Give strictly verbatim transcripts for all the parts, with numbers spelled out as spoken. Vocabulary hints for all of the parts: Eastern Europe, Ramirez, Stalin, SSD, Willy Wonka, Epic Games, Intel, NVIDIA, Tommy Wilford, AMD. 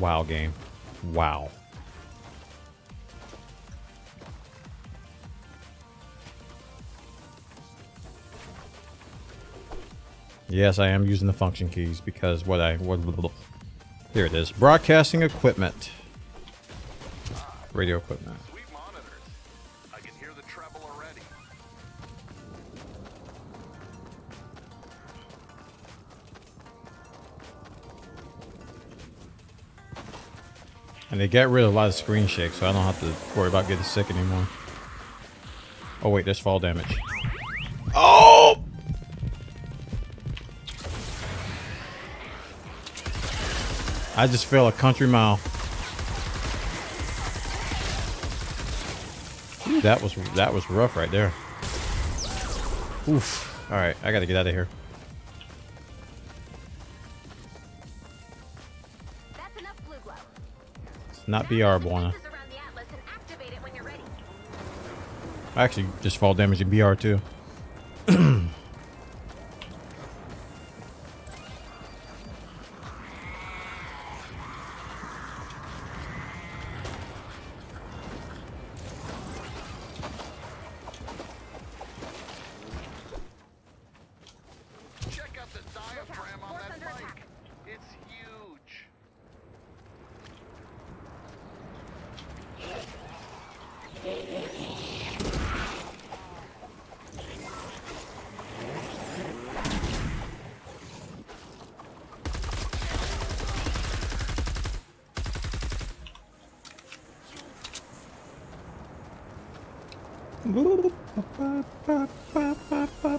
Wow, game. Wow. Yes, I am using the function keys because what I... What, blah, blah, blah. Here it is. Broadcasting equipment. Radio equipment. Sweet monitors. I can hear the treble already. And they get rid of a lot of screen shakes, so I don't have to worry about getting sick anymore. Oh wait, there's fall damage. Oh! I just fell a country mile. Ooh, that was that was rough right there. Oof. All right, I gotta get out of here. That's enough blue glow. It's not B R, Buona. I actually just fall damage in B R too.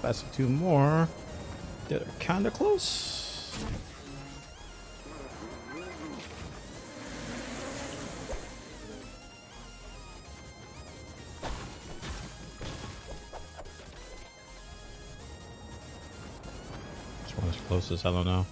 That's two more that are kind of close. Which one's closest? I don't know.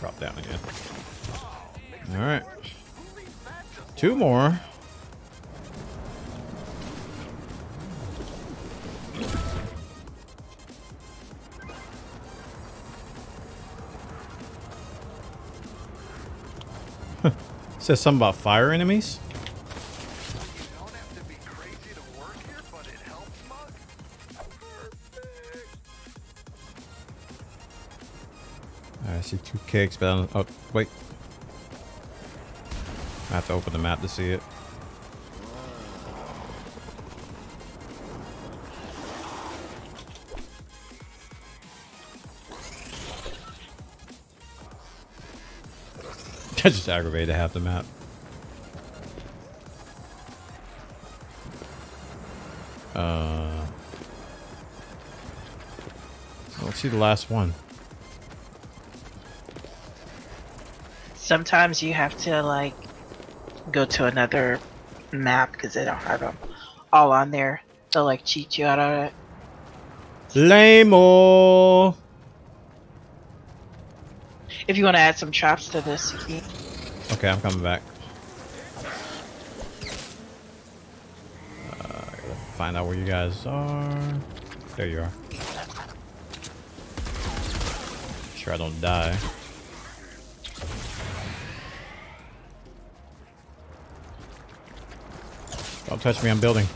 Drop down again. All right, two more. Says something about fire enemies. I see two cakes, but I don't... Oh, wait. I have to open the map to see it. I just aggravated to have the map. Uh, let's see the last one. Sometimes you have to like go to another map because they don't have them all on there. They'll like cheat you out of it. Lame-o. If you want to add some chops to this, you can. Okay, I'm coming back. Uh, I gotta find out where you guys are. There you are. I'm sure I don't die. Don't touch me, I'm building.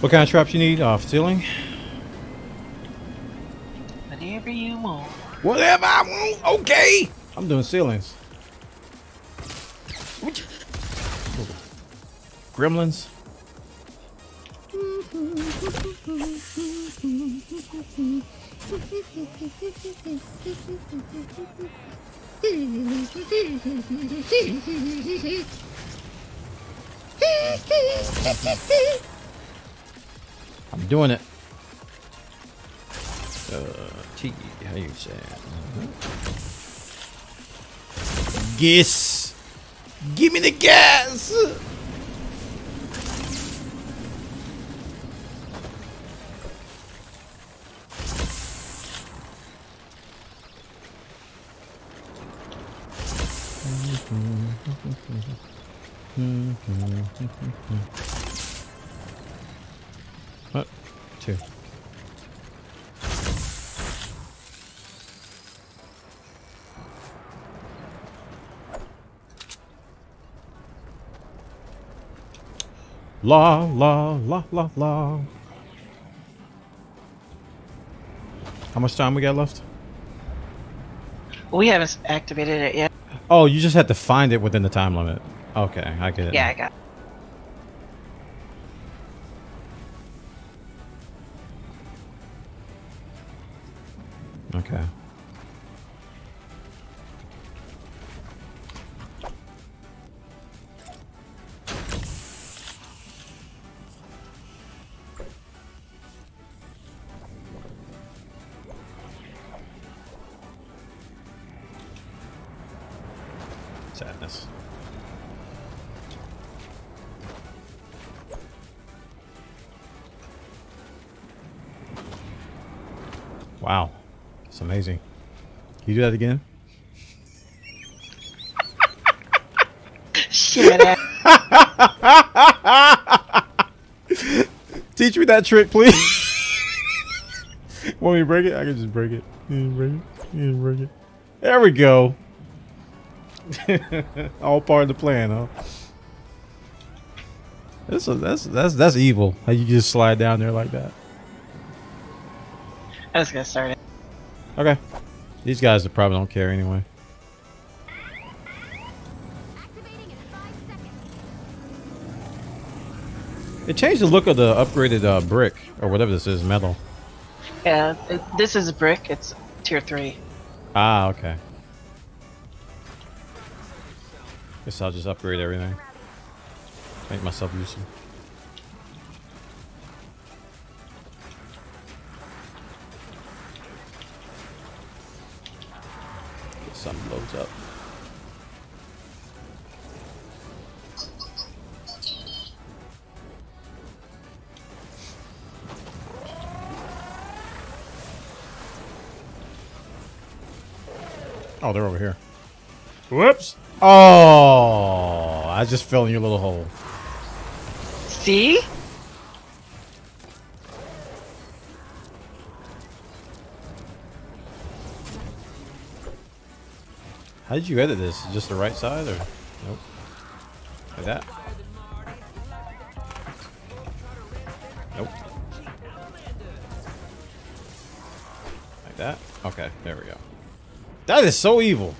What kind of traps you need? Off ceiling? Whatever you want. Whatever I want, okay! I'm doing ceilings. Gremlins. I'm doing it. Uh, T, how you say it? Mm-hmm. Guess. Give me the gas. What? Two. La la la la la. How much time we got left? We haven't activated it yet. Oh, you just had to find it within the time limit. Okay, I get it. Yeah, I got it. Okay. Sadness. Wow, it's amazing. Can you do that again? Shit. Teach me that trick, please. Want me to break it? I can just break it. You break it. You break it. There we go. All part of the plan, huh? That's a, that's that's that's evil. How you just slide down there like that? I was gonna start it. Okay. These guys probably don't care anyway. Activating in five seconds. It changed the look of the upgraded uh, brick or whatever this is, metal. Yeah, it, this is a brick. It's tier three. Ah, okay. Guess I'll just upgrade everything. Make myself useful. Get some loads up. Oh, they're over here. Whoops. Oh, I just fell in your little hole. See? How did you edit this? Just the right side or? Nope. Like that? Nope. Like that? Okay, there we go. That is so evil.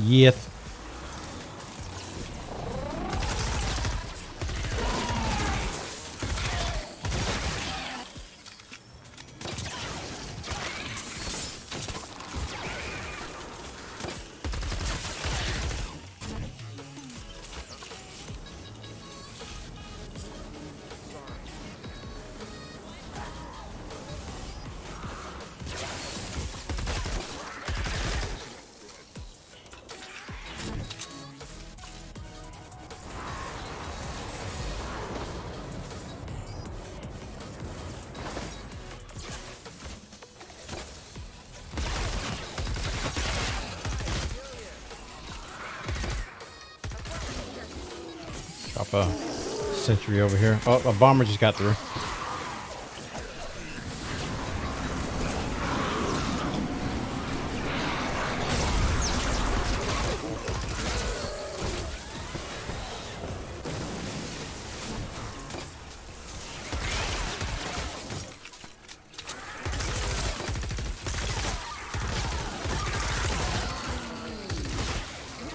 Yes. Drop a sentry over here. Oh, a bomber just got through.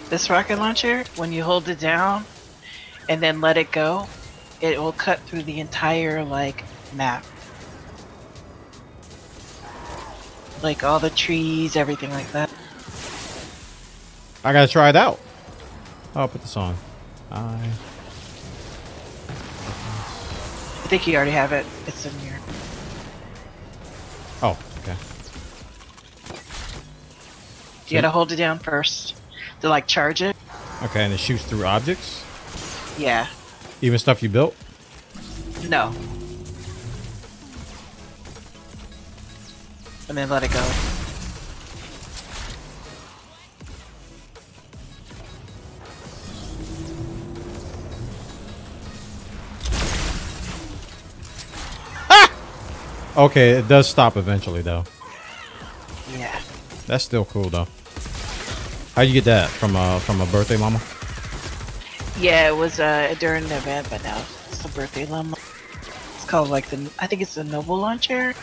This rocket launcher, when you hold it down and then let it go, it will cut through the entire, like, map. Like, all the trees, everything like that. I gotta try it out. I'll put this on. I... I think you already have it. It's in your... Oh, okay. You gotta hold it down first to, like, charge it. Okay, and it shoots through objects? Yeah. Even stuff you built? No. And then let it go. Ah! Okay, it does stop eventually, though. Yeah. That's still cool, though. How'd you get that? From a, from a birthday mama? Yeah, it was uh, during the event, but now it's a birthday llama. It's called like the, I think it's the Noble Launcher.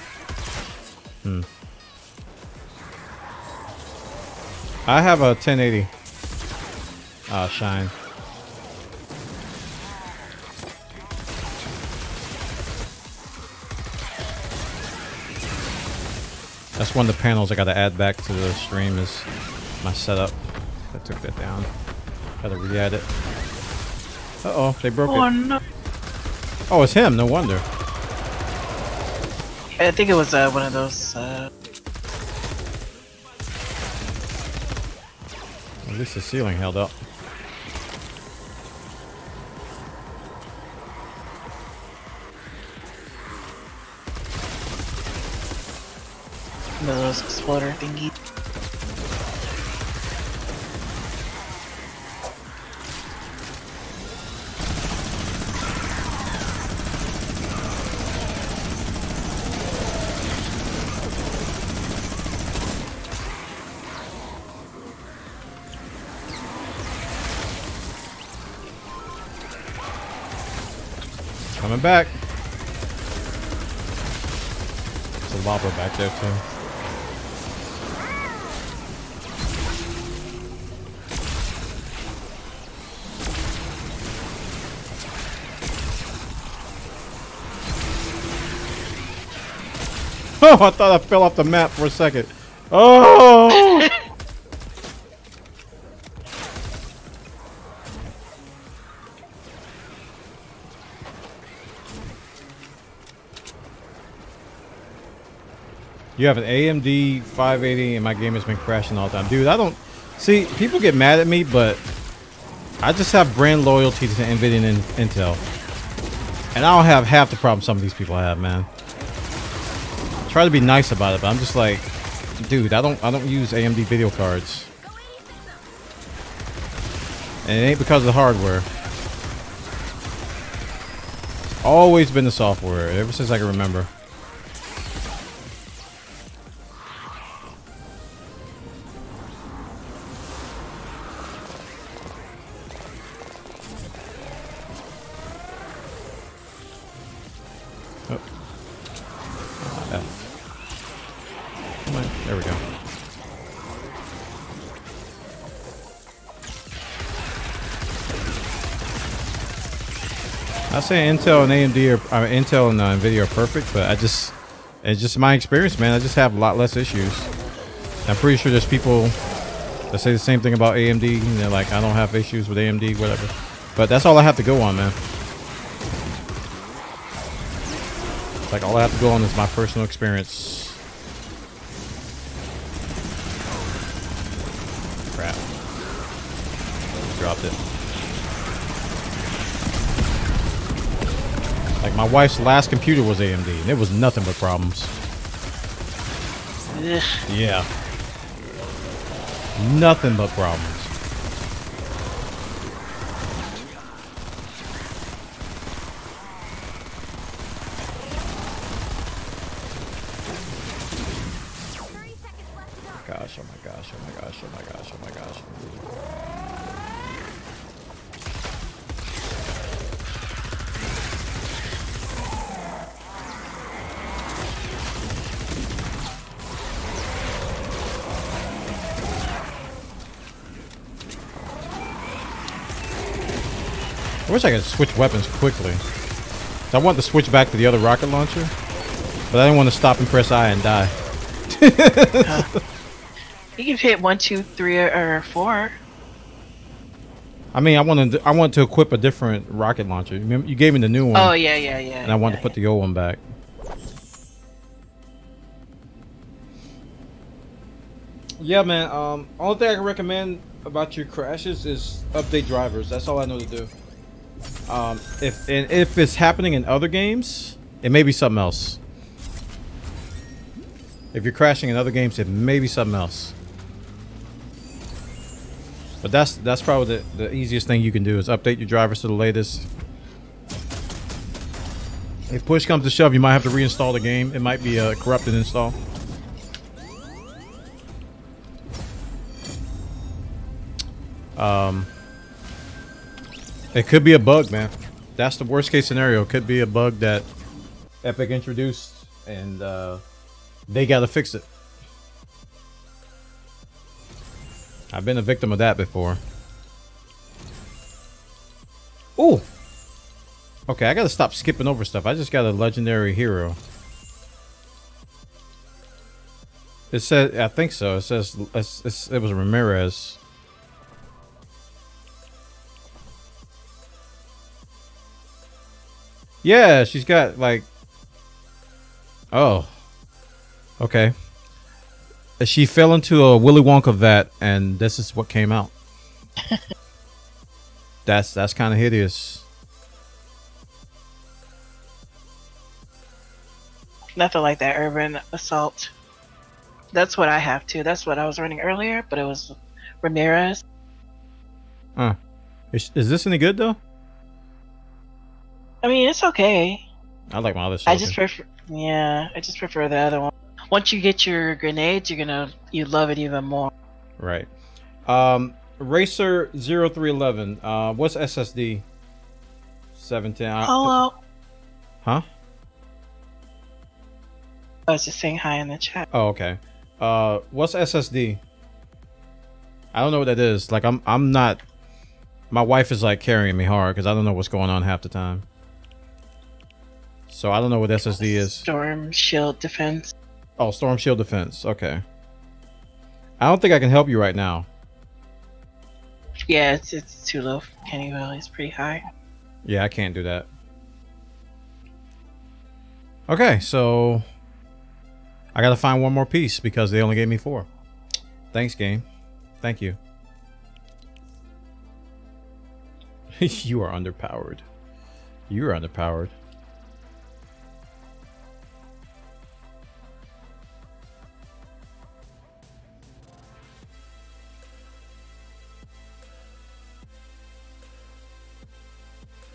Hmm. I have a ten eighty. Ah, uh, shine. That's one of the panels I gotta add back to the stream is my setup. I took that down. Gotta re-add it. Uh oh, they broke oh, it. No. Oh, it's him. No wonder. I think it was uh, one of those. Uh... At least the ceiling held up. One of those exploder thingy. Coming back. There's a lava back there too. Oh, I thought I fell off the map for a second. Oh! You have an A M D five eighty and my game has been crashing all the time. Dude, I don't... See, people get mad at me, but I just have brand loyalty to NVIDIA and Intel. And I don't have half the problem some of these people have, man. I try to be nice about it, but I'm just like... Dude, I don't I don't use A M D video cards. And it ain't because of the hardware. It's always been the software, ever since I can remember. There we go. I say Intel and A M D are uh, Intel and uh, NVIDIA are perfect, but I just it's just my experience, man. I just have a lot less issues. I'm pretty sure there's people that say the same thing about A M D. And they're like, I don't have issues with A M D, whatever. But that's all I have to go on, man. It's like all I have to go on is my personal experience. Crap. Dropped it. Like my wife's last computer was A M D and it was nothing but problems. Ugh. Yeah. Nothing but problems. Oh my gosh, oh my gosh, oh my gosh, oh my gosh. I wish I could switch weapons quickly. I want to switch back to the other rocket launcher, but I didn't want to stop and press I and die. You can hit one, two, three, or four. I mean, I wanted to, I want to equip a different rocket launcher. Remember, you gave me the new one. Oh yeah, yeah, yeah. And I wanted yeah, to put yeah. the old one back. Yeah, man. Um, only thing I can recommend about your crashes is update drivers. That's all I know to do. Um, if and if it's happening in other games, it may be something else. If you're crashing in other games, it may be something else. But that's that's probably the, the easiest thing you can do is update your drivers to the latest. If push comes to shove, you might have to reinstall the game. It might be a corrupted install. Um, it could be a bug, man. That's the worst case scenario. It could be a bug that Epic introduced and uh, they gotta fix it. I've been a victim of that before. Ooh! Okay, I gotta stop skipping over stuff. I just got a legendary hero. It said, I think so. It says it's, it's, it was Ramirez. Yeah, she's got like. Oh. Okay. She fell into a Willy Wonka vat, and this is what came out. that's that's kind of hideous. Nothing like that urban assault. That's what I have too. That's what I was running earlier, but it was Ramirez. Huh. Is, is this any good though? I mean, it's okay. I like my other stuff. I just prefer. Yeah, I just prefer the other one. Once you get your grenades, you're gonna you love it even more. Right. Um, Racer zero three eleven. Uh, what's S S D? seven ten. Hello. Huh? I was just saying hi in the chat. Oh, okay. Uh, what's S S D? I don't know what that is. Like, I'm I'm not. My wife is like carrying me hard because I don't know what's going on half the time. So I don't know what S S D is. Storm shield defense. Oh, storm shield defense. Okay. I don't think I can help you right now. Yeah, it's it's too low. Kenny Valley is pretty high. Yeah, I can't do that. Okay, so I gotta find one more piece because they only gave me four. Thanks, game. Thank you. You are underpowered. You are underpowered.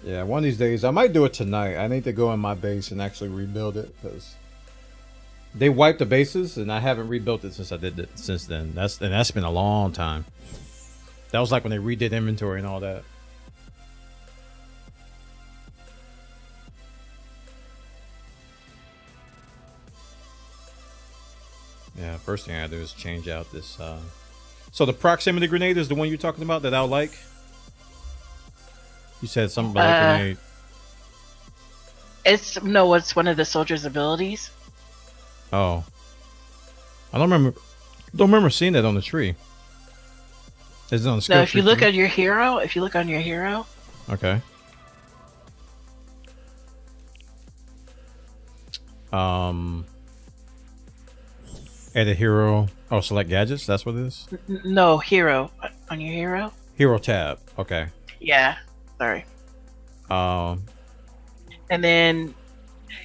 Yeah, one of these days, I might do it tonight. I need to go in my base and actually rebuild it because they wiped the bases and I haven't rebuilt it since I did it since then. That's and that's been a long time. That was like when they redid inventory and all that. Yeah, first thing I do is change out this. Uh... So the proximity grenade is the one you're talking about that I like? You said something about uh, a grenade. It's no, it's one of the soldier's abilities. Oh, I don't remember. Don't remember seeing that on the tree. Is it on the scope? No, if you look at your hero, if you look on your hero. Okay. Um. Add a hero. Oh, select gadgets. That's what it is. No, hero on your hero. Hero tab. Okay. Yeah. Sorry. Um. And then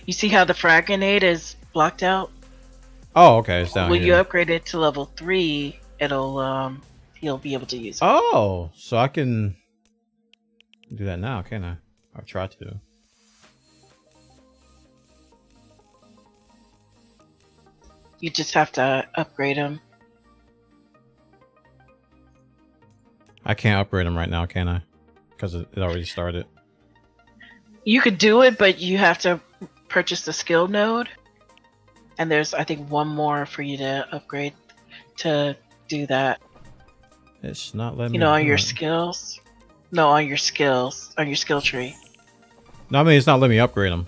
you see how the frag grenade is blocked out? Oh, okay. It's down when here. You upgrade it to level three, it'll um you'll be able to use it. Oh, so I can do that now, can I? I'll try to. You just have to upgrade them. I can't upgrade them right now, can I? Because it already started. You could do it, but you have to purchase the skill node. And there's, I think, one more for you to upgrade to do that. It's not letting me. You know, all your skills. No, on your skills, on your skill tree. No, I mean, it's not letting me upgrade them.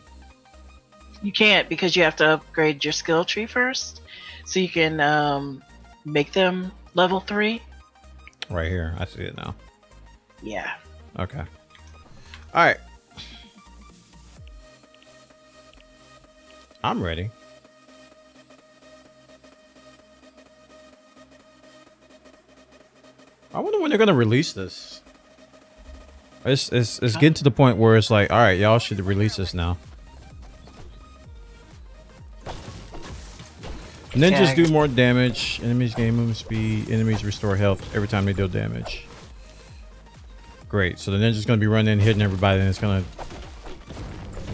You can't, because you have to upgrade your skill tree first, so you can um, make them level three. Right here, I see it now. Yeah. Okay. All right. I'm ready. I wonder when they're gonna release this. It's it's it's getting to the point where it's like, all right, y'all should release this now. Ninjas do more damage. Enemies gain movement speed. Enemies restore health every time they deal damage. Great. So the ninja's gonna be running in, hitting everybody, and it's gonna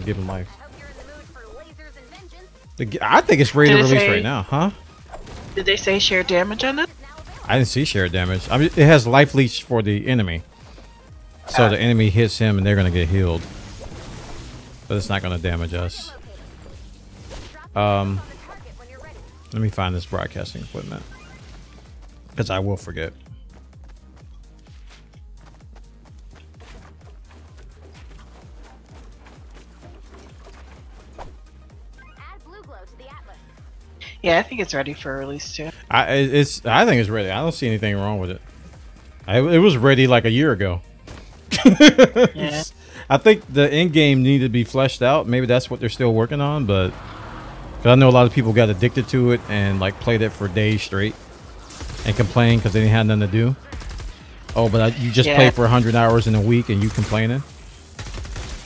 give them life. The, I think it's ready to release say, right now, huh? Did they say share damage on it? I didn't see share damage. I mean, it has life leech for the enemy. So uh, the enemy hits him and they're going to get healed. But it's not going to damage us. Um, let me find this broadcasting equipment. Because I will forget. Yeah, I think it's ready for release too. I it's I think it's ready. I don't see anything wrong with it. I, it was ready like a year ago. Yeah. I think the end game needed to be fleshed out. Maybe that's what they're still working on, but cause I know a lot of people got addicted to it and like played it for days straight and complained because they didn't have nothing to do. Oh, but I, you just yeah. played for a hundred hours in a week and you complaining?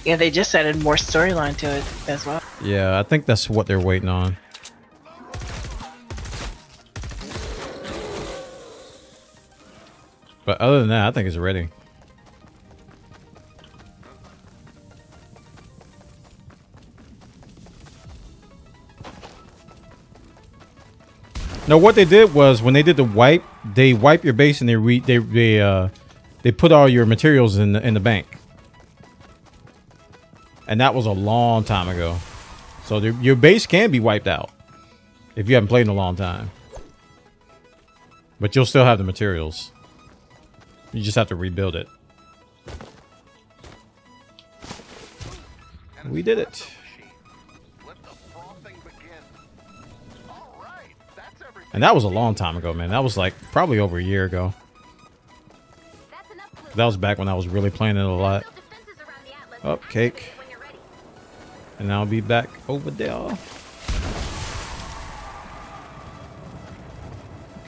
Yeah, they just added more storyline to it as well. Yeah, I think that's what they're waiting on. But other than that, I think it's ready. Now, what they did was when they did the wipe, they wipe your base and they re they they uh they put all your materials in the, in the bank, and that was a long time ago. So your base can be wiped out if you haven't played in a long time, but you'll still have the materials. You just have to rebuild it. We did it. And that was a long time ago, man. That was like probably over a year ago. That was back when I was really playing it a lot. Oh, cake. And I'll be back over there.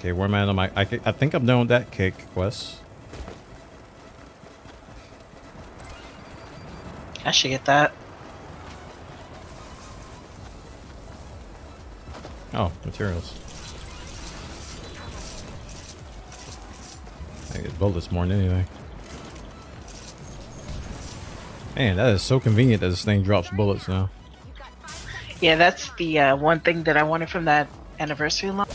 Okay, where am I on my... I, I think I'm done with that cake quest. I should get that. Oh, materials. I get bullets more than anything. Man, that is so convenient that this thing drops bullets now. Yeah, that's the uh, one thing that I wanted from that anniversary launch.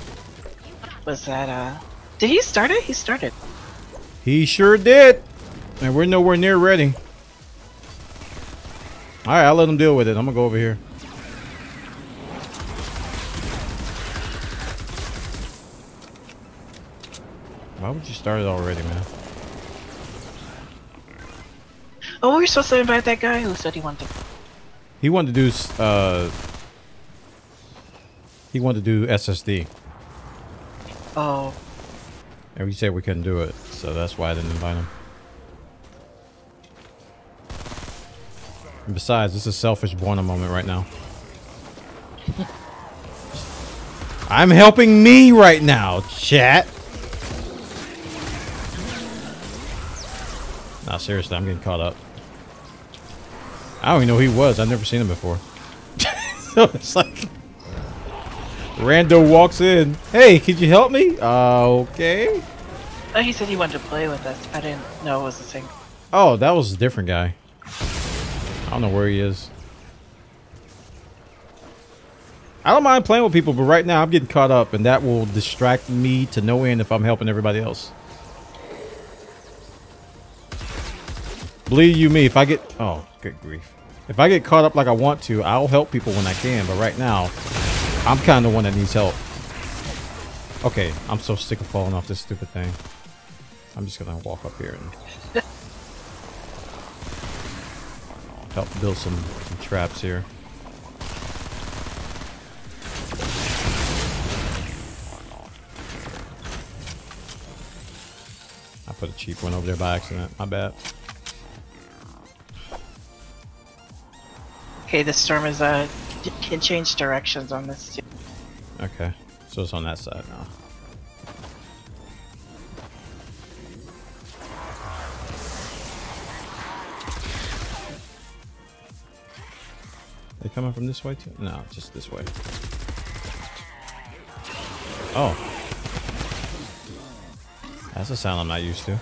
Was that, uh... Did he start it? He started. He sure did! And we're nowhere near ready. All right, I'll let them deal with it. I'm gonna go over here. Why would you start it already, man? Oh, we were supposed to invite that guy who said he wanted to. He wanted to do. Uh, he wanted to do S S D. Oh. And we said we couldn't do it, so that's why I didn't invite him. Besides, this is a selfish Buona moment right now. I'm helping me right now, chat. Nah, seriously, I'm getting caught up. I don't even know who he was. I've never seen him before. So it's like... Rando walks in. Hey, could you help me? Uh, okay. Oh, he said he wanted to play with us. I didn't know it was a thing. Oh, that was a different guy. I don't know where he is. I don't mind playing with people, but right now I'm getting caught up, and that will distract me to no end if I'm helping everybody else. Believe you me, if I get... Oh, good grief. If I get caught up like I want to, I'll help people when I can, but right now, I'm kind of the one that needs help. Okay, I'm so sick of falling off this stupid thing. I'm just going to walk up here and... help build some, some traps here. I put a cheap one over there by accident, my bad. Okay, the storm is uh can change directions on this too. Okay, so it's on that side now. They coming from this way too? No, just this way. Oh, that's a sound I'm not used to.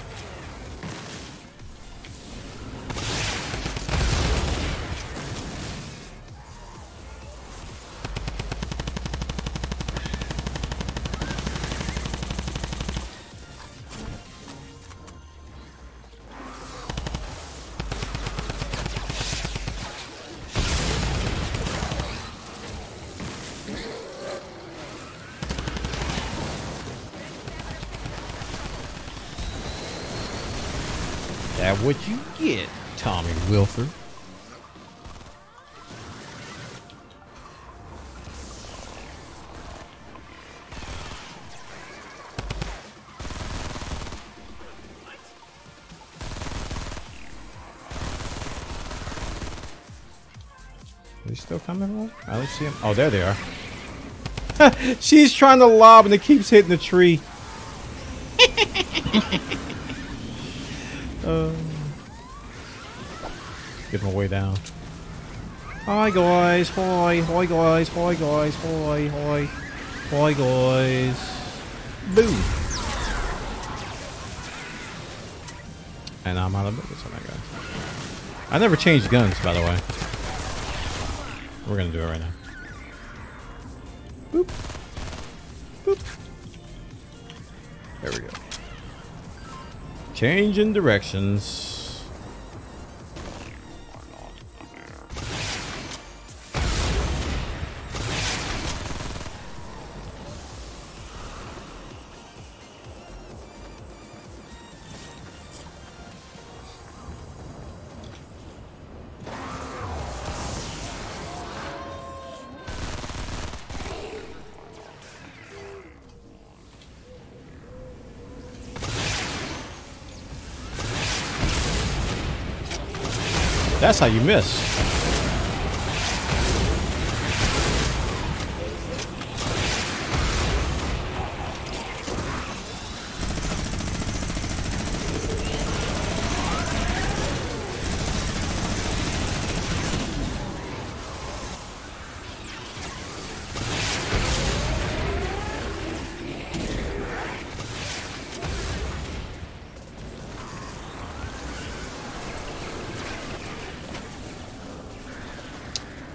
That's what you get, Tommy Wilford. Are they still coming along? I don't see them. Oh, there they are. She's trying to lob and it keeps hitting the tree. Uh, get my way down. Hi guys, hi, hi guys, hi guys, hi, hi, hi guys. Boom. And I'm out of bullets on that guy. I never changed guns, by the way. We're gonna do it right now. Boop. Boop. There we go. Changing directions. That's how you miss.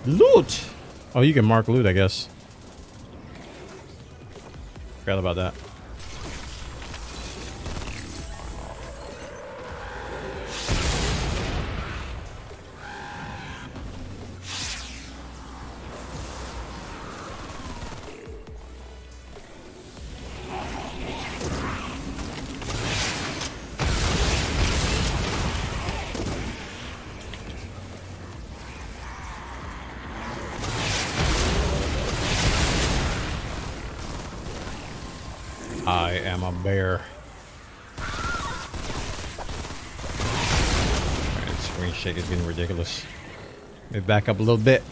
Loot! Oh, you can mark loot, I guess. Forgot about that. I am a bear. Alright, screen shake is getting ridiculous. Let me back up a little bit.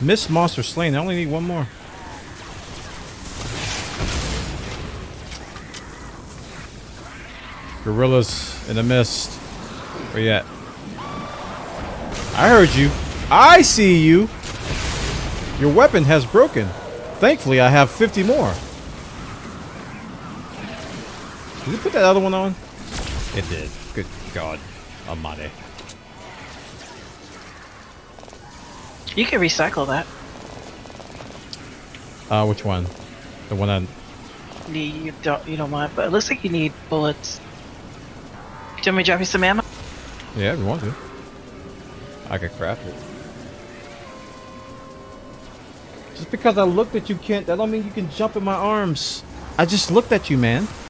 Missed monster slain. I only need one more. Gorillas in the mist. Where you at? I heard you. I see you. Your weapon has broken. Thankfully, I have fifty more. Did you put that other one on? It did. Good God Almighty. You can recycle that. Uh, which one? The one on. You don't. You don't want. But it looks like you need bullets. Do you want me to drop you some ammo? Yeah, if you want to. I could craft it. Just because I looked at you, Kent, that don't mean you can jump in my arms. I just looked at you, man.